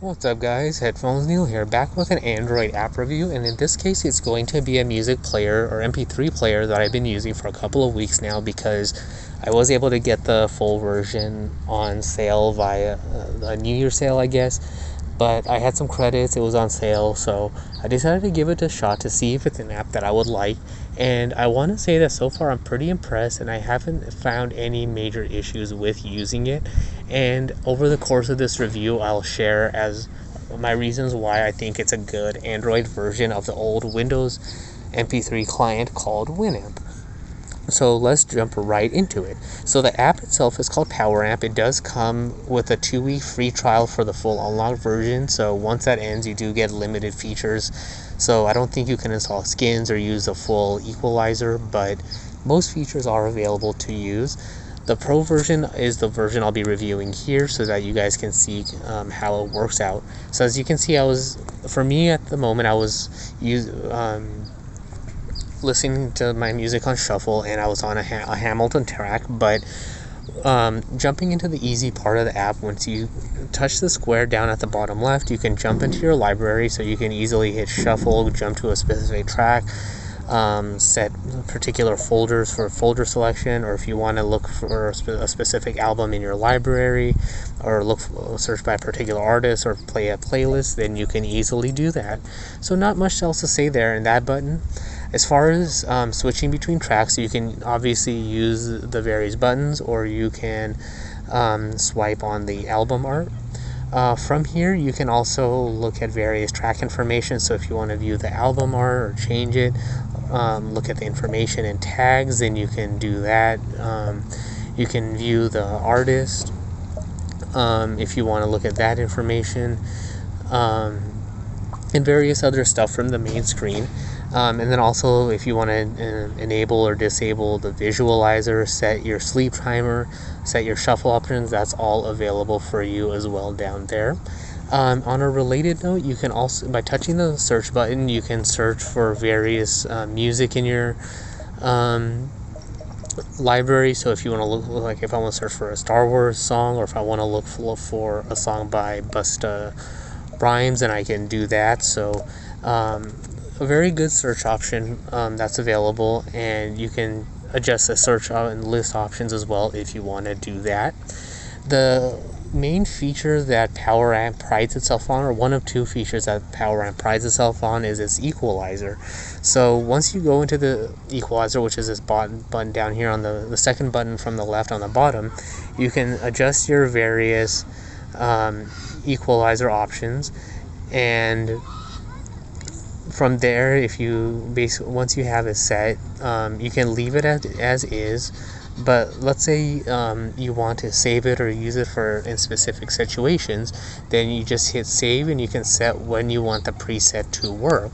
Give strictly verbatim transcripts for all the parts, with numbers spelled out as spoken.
What's up guys, HeadphonesNeil here, back with an Android app review, and in this case it's going to be a music player or M P three player that I've been using for a couple of weeks now because I was able to get the full version on sale via a New Year's sale, I guess, but I had some credits, it was on sale, so I decided to give it a shot to see if it's an app that I would like, and I want to say that so far I'm pretty impressed and I haven't found any major issues with using it. And over the course of this review, I'll share as my reasons why I think it's a good Android version of the old Windows M P three client called Winamp. So let's jump right into it. So the app itself is called Poweramp. It does come with a two-week free trial for the full unlocked version. So once that ends, you do get limited features. So I don't think you can install skins or use the full equalizer, but most features are available to use. The pro version is the version I'll be reviewing here so that you guys can see um, how it works out. So as you can see, I was, for me at the moment, I was use, um, listening to my music on shuffle and I was on a, ha a Hamilton track, but um, jumping into the easy part of the app, once you touch the square down at the bottom left, you can jump into your library, so you can easily hit shuffle, jump to a specific track. Um, set particular folders for folder selection, or if you want to look for a, spe a specific album in your library, or look for, search by a particular artist, or play a playlist, then you can easily do that. So not much else to say there in that button. As far as um, switching between tracks, you can obviously use the various buttons, or you can um, swipe on the album art. Uh, from here, you can also look at various track information, so if you want to view the album art or change it, um, look at the information and tags, then you can do that. Um, you can view the artist um, if you want to look at that information, um, and various other stuff from the main screen. Um, and then also, if you want to uh, enable or disable the visualizer, set your sleep timer, set your shuffle options, that's all available for you as well down there. Um, on a related note, you can also, by touching the search button, you can search for various uh, music in your um, library. So if you want to look, like if I want to search for a Star Wars song, or if I want to look for a song by Busta Rhymes, then I can do that. So um, a very good search option um, that's available, and you can adjust the search and list options as well if you want to do that. The main feature that Poweramp prides itself on, or one of two features that Poweramp prides itself on, is its equalizer. So once you go into the equalizer, which is this button down here on the, the second button from the left on the bottom, you can adjust your various um, equalizer options, and from there, if you basically, once you have it set, um, you can leave it as, as is, but let's say um, you want to save it or use it for in specific situations, then you just hit save and you can set when you want the preset to work.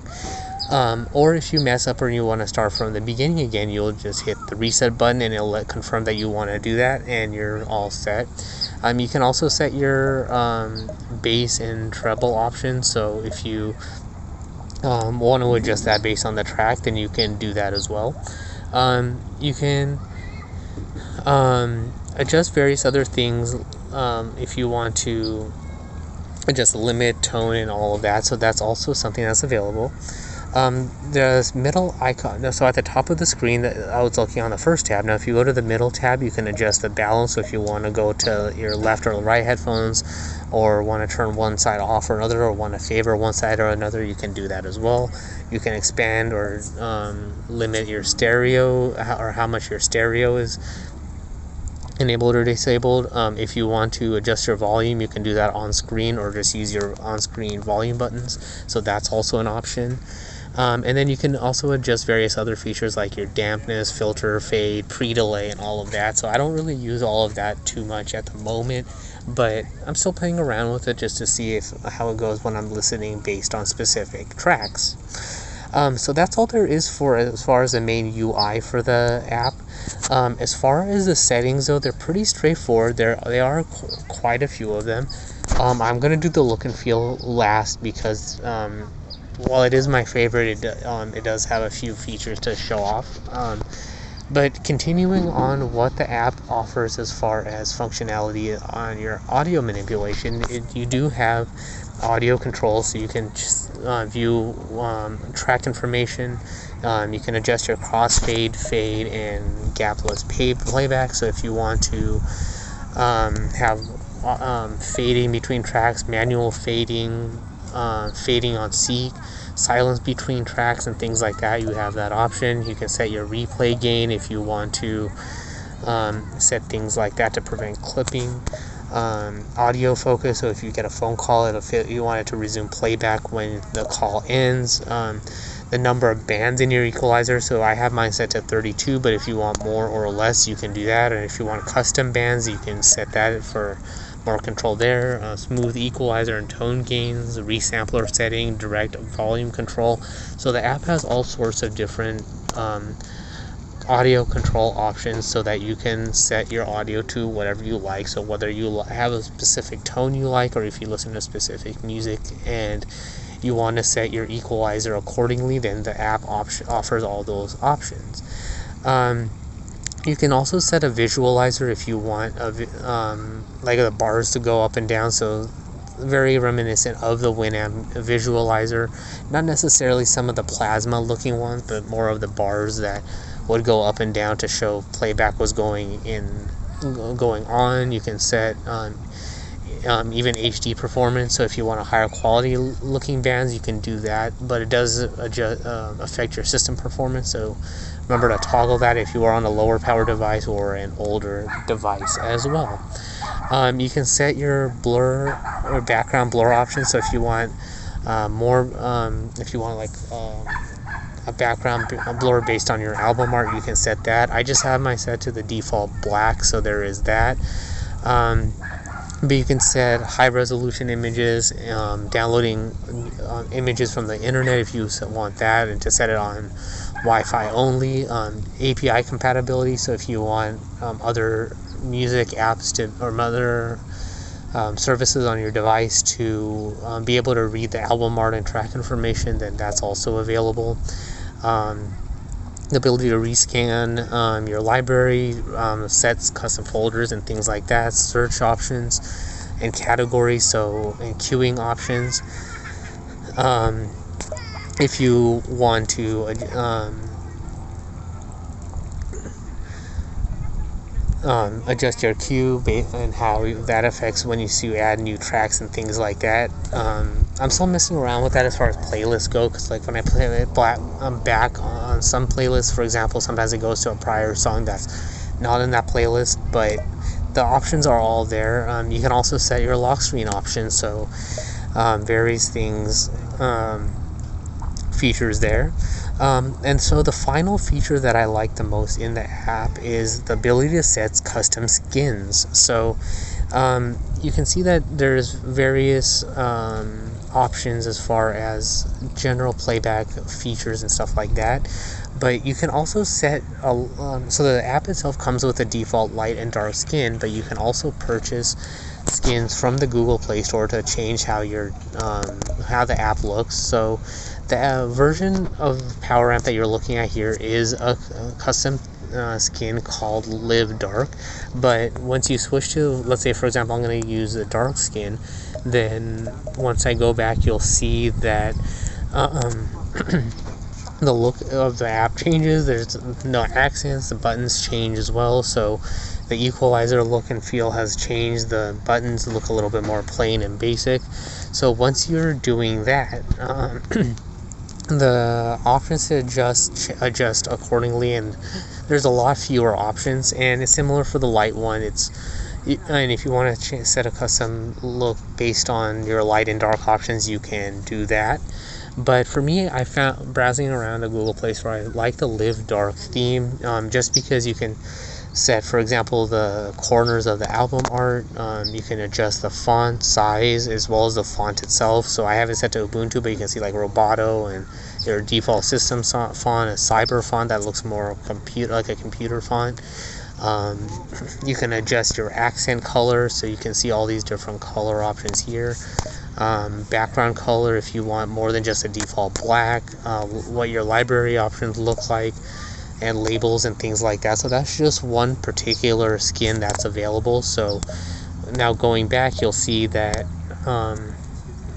Um, or if you mess up or you want to start from the beginning again, you'll just hit the reset button and it'll let confirm that you want to do that, and you're all set. Um, you can also set your um, bass and treble options, so if you Um, want to adjust that based on the track, then you can do that as well. Um, you can um, adjust various other things um, if you want to adjust limit, tone, and all of that, so that's also something that's available. Um, there's middle icon, so at the top of the screen that I was looking on the first tab. Now if you go to the middle tab, you can adjust the balance, so if you want to go to your left or right headphones, or want to turn one side off or another, or want to favor one side or another, you can do that as well. You can expand or um, limit your stereo, or how much your stereo is enabled or disabled. Um, if you want to adjust your volume, you can do that on screen, or just use your on-screen volume buttons, so that's also an option. Um, and then you can also adjust various other features like your dampness, filter, fade, pre-delay, and all of that. So I don't really use all of that too much at the moment, but I'm still playing around with it just to see if how it goes when I'm listening based on specific tracks. Um, so that's all there is for as far as the main U I for the app. Um, as far as the settings though, they're pretty straightforward. There they are qu quite a few of them. Um, I'm gonna do the look and feel last because um, while it is my favorite, it, um, it does have a few features to show off. Um, But continuing on what the app offers as far as functionality on your audio manipulation, it, you do have audio controls, so you can just uh, view um, track information. Um, you can adjust your crossfade, fade, and gapless pay- playback. So if you want to um, have um, fading between tracks, manual fading, uh, fading on seek, silence between tracks and things like that, you have that option. You can set your replay gain if you want to um, set things like that to prevent clipping. Um, audio focus, so if you get a phone call, it'll fit, you want it to resume playback when the call ends. Um, the number of bands in your equalizer, so I have mine set to thirty-two, but if you want more or less, you can do that. And if you want custom bands, you can set that for more control there. Uh, smooth equalizer and tone gains, resampler setting, direct volume control. So the app has all sorts of different um, audio control options so that you can set your audio to whatever you like. So whether you have a specific tone you like, or if you listen to specific music and you want to set your equalizer accordingly, then the app option offers all those options. Um, You can also set a visualizer if you want, a, um, like the bars to go up and down, so very reminiscent of the Winamp visualizer. Not necessarily some of the plasma looking ones, but more of the bars that would go up and down to show playback was going in, going on. You can set um, um, even H D performance, so if you want a higher quality looking bands, you can do that, but it does adjust, uh, affect your system performance, so remember to toggle that if you are on a lower power device or an older device as well. Um, you can set your blur or background blur options. So if you want uh, more, um, if you want like uh, a background blur based on your album art, you can set that. I just have mine set to the default black, so there is that. Um, But you can set high resolution images, um, downloading uh, images from the internet if you want that, and to set it on Wi-Fi only. Um, A P I compatibility, so if you want um, other music apps to, or other um, services on your device to um, be able to read the album art and track information, then that's also available. Um, the ability to rescan um, your library, um, sets, custom folders, and things like that, search options and categories, so and queuing options. Um, if you want to um, um, adjust your queue and how that affects when you see you add new tracks and things like that. Um, I'm still messing around with that as far as playlists go, because like when I play it black, I'm back on some playlists, for example, sometimes it goes to a prior song that's not in that playlist, but the options are all there. Um, you can also set your lock screen options, so um, various things, um, features there. Um, and so the final feature that I like the most in the app is the ability to set custom skins. So um, you can see that there's various um, options as far as general playback features and stuff like that, but you can also set a, um, so the app itself comes with a default light and dark skin, but you can also purchase skins from the Google Play Store to change how your um, how the app looks. So the uh, version of Poweramp that you're looking at here is a, a custom Uh, skin called Liv Dark, but once you switch to, let's say for example, I'm going to use the dark skin, then once I go back, you'll see that uh, um, the look of the app changes. There's no accents, the buttons change as well, so the equalizer look and feel has changed. The buttons look a little bit more plain and basic. So once you're doing that, um, the options to adjust adjust accordingly, and there's a lot fewer options, and it's similar for the light one. It's, and if you want to set a custom look based on your light and dark options, you can do that. But for me, I found browsing around the Google Play Store, I like the Live Dark theme, um, just because you can set, for example, the corners of the album art. Um, you can adjust the font size as well as the font itself. So I have it set to Ubuntu, but you can see like Roboto and their default system font, a cyber font that looks more compute like a computer font. Um, you can adjust your accent color, so you can see all these different color options here. Um, background color, if you want more than just a default black. Uh, what your library options look like. and labels and things like that. So that's just one particular skin that's available. So now going back, you'll see that um,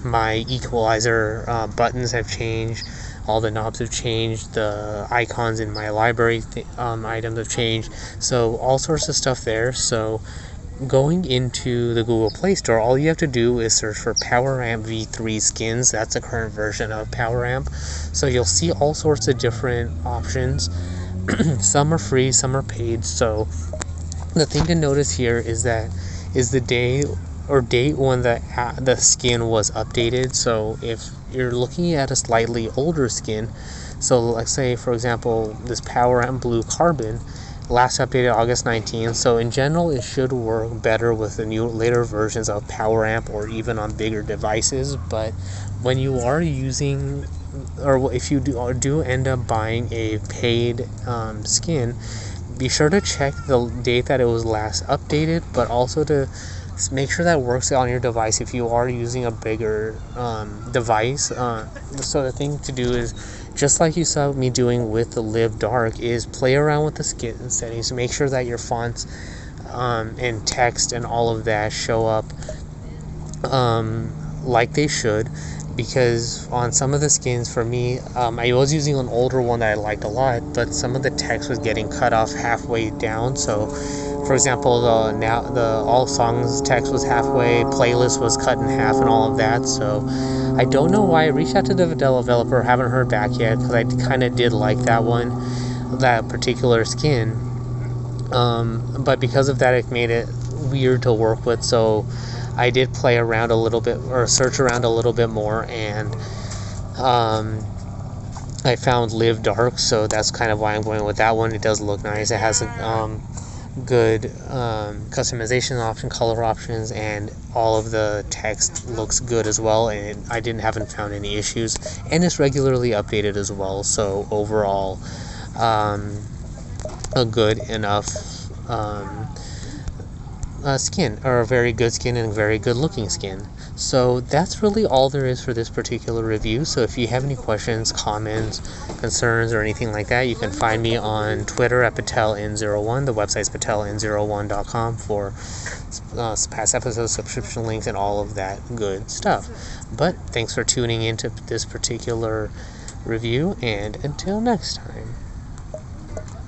my equalizer uh, buttons have changed, all the knobs have changed, the icons in my library um, items have changed, so all sorts of stuff there. So going into the Google Play Store, all you have to do is search for Poweramp v three skins. That's the current version of Poweramp. So you'll see all sorts of different options. Some are free, some are paid. So the thing to notice here is that is the day or date when the the skin was updated. So if you're looking at a slightly older skin, so let's say for example this Poweramp Blue Carbon last updated August nineteenth. So in general, it should work better with the new later versions of Poweramp or even on bigger devices. But when you are using, or if you do, or do end up buying a paid um, skin, be sure to check the date that it was last updated, but also to make sure that works on your device if you are using a bigger um, device. Uh, so the thing to do is, just like you saw me doing with the Liv Dark, is play around with the skin settings. Make sure that your fonts um, and text and all of that show up um, like they should, because on some of the skins for me, um, I was using an older one that I liked a lot, but some of the text was getting cut off halfway down. So for example, the now the all songs text was halfway, playlist was cut in half, and all of that. So I don't know why. I reached out to the developer, haven't heard back yet, because I kind of did like that one, that particular skin. Um, but because of that, it made it weird to work with. So I did play around a little bit, or search around a little bit more, and um, I found Liv Dark. So that's kind of why I'm going with that one. It does look nice. It has a um, good um, customization option, color options, and all of the text looks good as well, and I didn't haven't found any issues, and it's regularly updated as well. So overall, um, a good enough um, a skin, or a very good skin and a very good looking skin. So that's really all there is for this particular review. So if you have any questions, comments, concerns, or anything like that, you can find me on Twitter at Patel N zero one. The website's Patel N zero one dot com for uh, past episodes, subscription links, and all of that good stuff. But thanks for tuning into this particular review, and until next time.